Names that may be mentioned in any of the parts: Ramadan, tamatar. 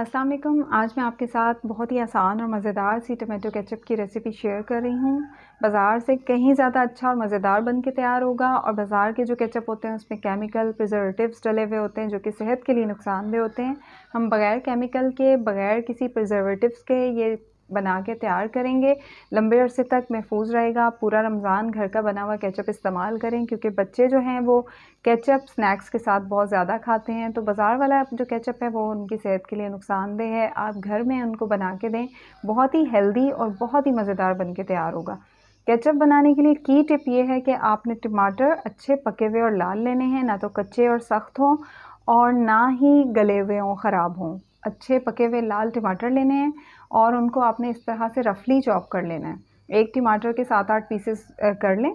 अस्सलाम वालेकुम। आज मैं आपके साथ बहुत ही आसान और मज़ेदार सी टमाटो केचप की रेसिपी शेयर कर रही हूँ। बाज़ार से कहीं ज़्यादा अच्छा और मज़ेदार बन के तैयार होगा। और बाज़ार के जो केचप होते हैं उसमें केमिकल प्रिजर्वेटिव्स डले हुए होते हैं जो कि सेहत के लिए नुकसानदेह होते हैं। हम बग़ैर केमिकल के बग़ैर किसी प्रिजर्वेटिव्स के ये बना के तैयार करेंगे। लंबे अरसे तक महफूज रहेगा। पूरा रमज़ान घर का बना हुआ केचप इस्तेमाल करें क्योंकि बच्चे जो हैं वो केचप स्नैक्स के साथ बहुत ज़्यादा खाते हैं। तो बाज़ार वाला जो केचप है वो उनकी सेहत के लिए नुकसानदेह है। आप घर में उनको बना के दें, बहुत ही हेल्दी और बहुत ही मज़ेदार बन के तैयार होगा। केचप बनाने के लिए की टिप ये है कि आपने टमाटर अच्छे पके हुए और लाल लेने हैं, ना तो कच्चे और सख्त हों और ना ही गले हुए हों, ख़राब हों। अच्छे पके हुए लाल टमाटर लेने हैं और उनको आपने इस तरह से रफली चॉप कर लेना है। एक टमाटर के 7-8 पीसेस कर लें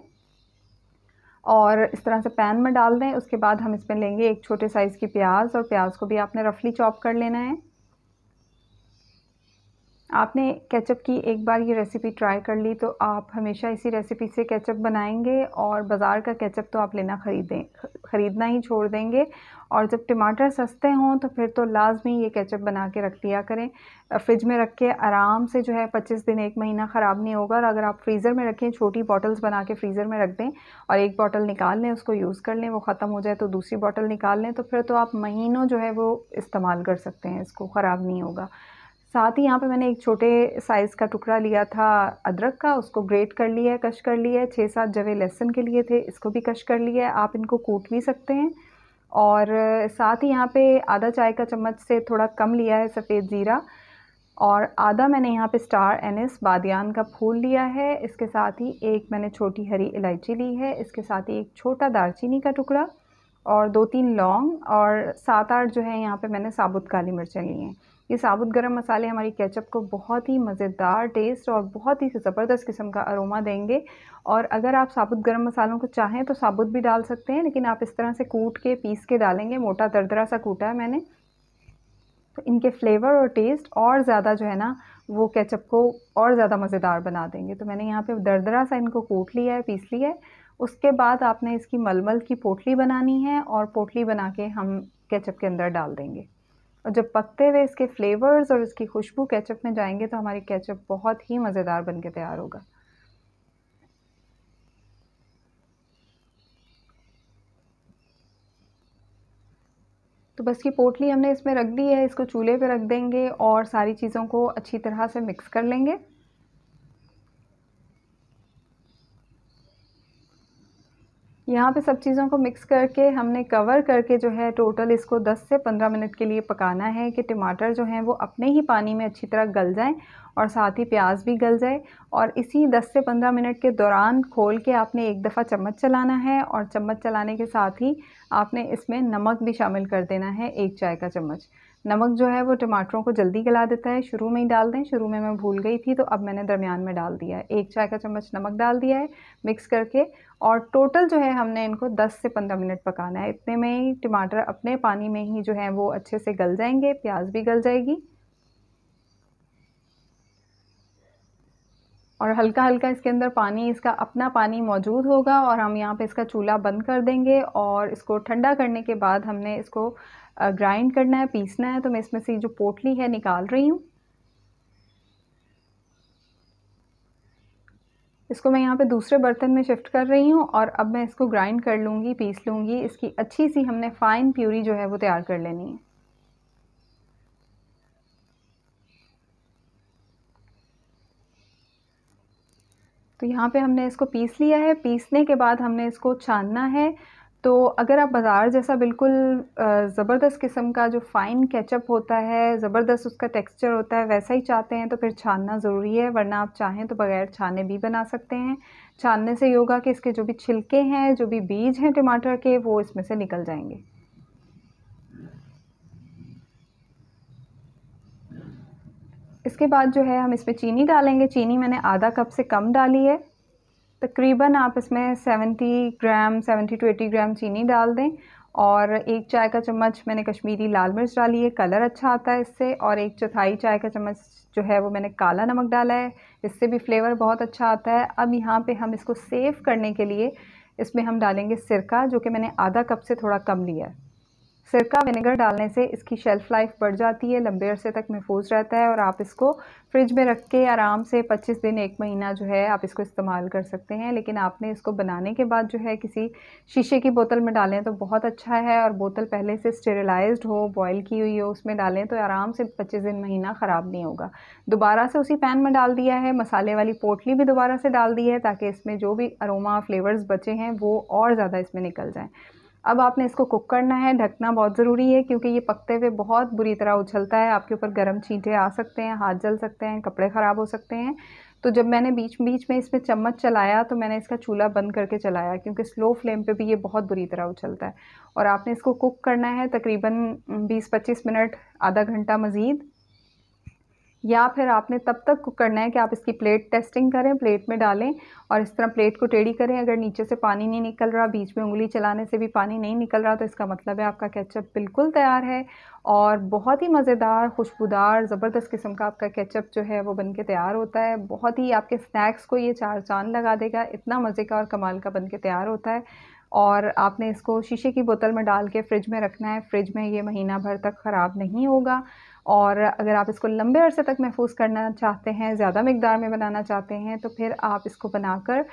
और इस तरह से पैन में डाल दें। उसके बाद हम इसमें लेंगे एक छोटे साइज़ की प्याज, और प्याज को भी आपने रफली चॉप कर लेना है। आपने केचप की एक बार ये रेसिपी ट्राई कर ली तो आप हमेशा इसी रेसिपी से केचप बनाएंगे और बाज़ार का केचप तो आप ख़रीदना ही छोड़ देंगे। और जब टमाटर सस्ते हों तो फिर तो लाजमी ये केचप बना के रख लिया करें। फ्रिज में रख के आराम से जो है 25 दिन 1 महीना ख़राब नहीं होगा। और अगर आप फ्रीज़र में रखें, छोटी बॉटल्स बना के फ्रीज़र में रख दें और एक बॉटल निकाल लें, उसको यूज़ कर लें, वो ख़त्म हो जाए तो दूसरी बॉटल निकाल लें, तो फिर तो आप महीनों जो है वो इस्तेमाल कर सकते हैं, इसको ख़राब नहीं होगा। साथ ही यहाँ पे मैंने एक छोटे साइज़ का टुकड़ा लिया था अदरक का, उसको ग्रेट कर लिया है, कश कर लिया है। 6-7 जवे लहसुन के लिए थे, इसको भी कश कर लिया है। आप इनको कूट भी सकते हैं। और साथ ही यहाँ पे आधा चाय का चम्मच से थोड़ा कम लिया है सफ़ेद ज़ीरा, और आधा मैंने यहाँ पे स्टार एनिस बादियान का फूल लिया है। इसके साथ ही एक मैंने छोटी हरी इलायची ली है। इसके साथ ही एक छोटा दालचीनी का टुकड़ा और 2-3 लौंग और 7-8 जो है यहाँ पे मैंने साबुत काली मिर्चें ली हैं। ये साबुत गरम मसाले हमारी केचप को बहुत ही मज़ेदार टेस्ट और बहुत ही ज़बरदस्त किस्म का अरोमा देंगे। और अगर आप साबुत गरम मसालों को चाहें तो साबुत भी डाल सकते हैं, लेकिन आप इस तरह से कूट के पीस के डालेंगे। मोटा दरदरा सा कूटा है मैंने, तो इनके फ्लेवर और टेस्ट और ज़्यादा जो है ना वो केचप को और ज़्यादा मज़ेदार बना देंगे। तो मैंने यहाँ पर दरदरा सा इनको कूट लिया है, पीस लिया है। उसके बाद आपने इसकी मलमल की पोटली बनानी है और पोटली बना के हम केचप के अंदर डाल देंगे। और जब पकते हुए इसके फ्लेवर्स और इसकी खुशबू केचप में जाएंगे तो हमारी केचप बहुत ही मज़ेदार बनके तैयार होगा। तो बस की पोटली हमने इसमें रख दी है, इसको चूल्हे पे रख देंगे और सारी चीज़ों को अच्छी तरह से मिक्स कर लेंगे। यहाँ पे सब चीज़ों को मिक्स करके हमने कवर करके जो है टोटल इसको 10 से 15 मिनट के लिए पकाना है कि टमाटर जो हैं वो अपने ही पानी में अच्छी तरह गल जाएं और साथ ही प्याज भी गल जाए। और इसी 10 से 15 मिनट के दौरान खोल के आपने एक दफ़ा चम्मच चलाना है, और चम्मच चलाने के साथ ही आपने इसमें नमक भी शामिल कर देना है। 1 चाय का चम्मच नमक जो है वो टमाटरों को जल्दी गला देता है। शुरू में ही डाल दें, शुरू में मैं भूल गई थी तो अब मैंने दरमियान में डाल दिया है। 1 चाय का चम्मच नमक डाल दिया है मिक्स करके, और टोटल जो है हमने इनको 10 से 15 मिनट पकाना है। इतने में ही टमाटर अपने पानी में ही जो है वो अच्छे से गल जाएंगे, प्याज भी गल जाएगी। और हल्का हल्का इसके अंदर पानी, इसका अपना पानी मौजूद होगा। और हम यहाँ पे इसका चूल्हा बंद कर देंगे और इसको ठंडा करने के बाद हमने इसको ग्राइंड करना है, पीसना है। तो मैं इसमें से जो पोटली है निकाल रही हूँ। इसको मैं यहाँ पे दूसरे बर्तन में शिफ्ट कर रही हूँ और अब मैं इसको ग्राइंड कर लूँगी, पीस लूँगी। इसकी अच्छी सी हमने फ़ाइन प्यूरी जो है वो तैयार कर लेनी है। तो यहाँ पे हमने इसको पीस लिया है। पीसने के बाद हमने इसको छानना है। तो अगर आप बाज़ार जैसा बिल्कुल ज़बरदस्त किस्म का जो फ़ाइन केचप होता है, ज़बरदस्त उसका टेक्सचर होता है, वैसा ही चाहते हैं तो फिर छानना ज़रूरी है, वरना आप चाहें तो बग़ैर छाने भी बना सकते हैं। छानने से ये होगा कि इसके जो भी छिलके हैं, जो भी बीज हैं टमाटर के, वो इसमें से निकल जाएंगे। इसके बाद जो है हम इसमें चीनी डालेंगे। चीनी मैंने आधा कप से कम डाली है। तकरीबन आप इसमें 70 टू 80 ग्राम चीनी डाल दें। और 1 चाय का चम्मच मैंने कश्मीरी लाल मिर्च डाली है, कलर अच्छा आता है इससे। और 1/4 चाय का चम्मच जो है वो मैंने काला नमक डाला है, इससे भी फ्लेवर बहुत अच्छा आता है। अब यहाँ पे हम इसको सेव करने के लिए इसमें हम डालेंगे सिरका, जो कि मैंने आधा कप से थोड़ा कम लिया है। सिरका विनेगर डालने से इसकी शेल्फ़ लाइफ बढ़ जाती है, लंबे अरसे तक महफूज रहता है और आप इसको फ्रिज में रख के आराम से 25 दिन एक महीना जो है आप इसको इस्तेमाल कर सकते हैं। लेकिन आपने इसको बनाने के बाद जो है किसी शीशे की बोतल में डालें तो बहुत अच्छा है, और बोतल पहले से स्टेरिलाइज्ड हो, बॉयल की हुई हो, उसमें डालें तो आराम से 25 दिन महीना ख़राब नहीं होगा। दोबारा से उसी पैन में डाल दिया है, मसाले वाली पोटली भी दोबारा से डाल दी है ताकि इसमें जो भी अरोमा फ्लेवर्स बचे हैं वो और ज़्यादा इसमें निकल जाएँ। अब आपने इसको कुक करना है, ढकना बहुत ज़रूरी है क्योंकि ये पकते हुए बहुत बुरी तरह उछलता है, आपके ऊपर गर्म छींटे आ सकते हैं, हाथ जल सकते हैं, कपड़े ख़राब हो सकते हैं। तो जब मैंने बीच में इसमें चम्मच चलाया तो मैंने इसका चूल्हा बंद करके चलाया क्योंकि स्लो फ्लेम पे भी ये बहुत बुरी तरह उछलता है। और आपने इसको कुक करना है तकरीबन 20-25 मिनट, आधा घंटा मज़ीद, या फिर आपने तब तक कुक करना है कि आप इसकी प्लेट टेस्टिंग करें, प्लेट में डालें और इस तरह प्लेट को टेढ़ी करें। अगर नीचे से पानी नहीं निकल रहा, बीच में उंगली चलाने से भी पानी नहीं निकल रहा, तो इसका मतलब है आपका केचप बिल्कुल तैयार है और बहुत ही मज़ेदार, खुशबूदार, ज़बरदस्त किस्म का आपका केचप जो है वो बनके तैयार होता है। बहुत ही आपके स्नैक्स को ये चार चांद लगा देगा, इतना मज़े का और कमाल का बनके तैयार होता है। और आपने इसको शीशे की बोतल में डाल के फ्रिज में रखना है, फ्रिज में ये महीना भर तक ख़राब नहीं होगा। और अगर आप इसको लंबे अरसे तक महफूज करना चाहते हैं, ज़्यादा मिकदार में बनाना चाहते हैं, तो फिर आप इसको बनाकर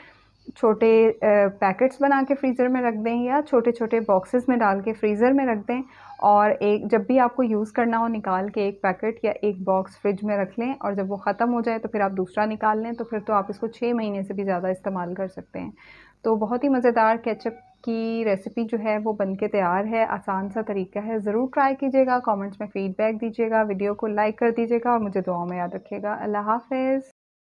छोटे पैकेट्स बना के फ्रीज़र में रख दें या छोटे छोटे बॉक्सेस में डाल के फ्रीज़र में रख दें, और एक जब भी आपको यूज़ करना हो निकाल के एक पैकेट या एक बॉक्स फ्रिज में रख लें, और जब वो ख़त्म हो जाए तो फिर आप दूसरा निकाल लें। तो फिर तो आप इसको 6 महीने से भी ज़्यादा इस्तेमाल कर सकते हैं। तो बहुत ही मज़ेदार केचप की रेसिपी जो है वो बनके तैयार है, आसान सा तरीका है, ज़रूर ट्राई कीजिएगा। कमेंट्स में फ़ीडबैक दीजिएगा, वीडियो को लाइक कर दीजिएगा और मुझे दुआ में याद रखिएगा। अल्लाह हाफ़िज़।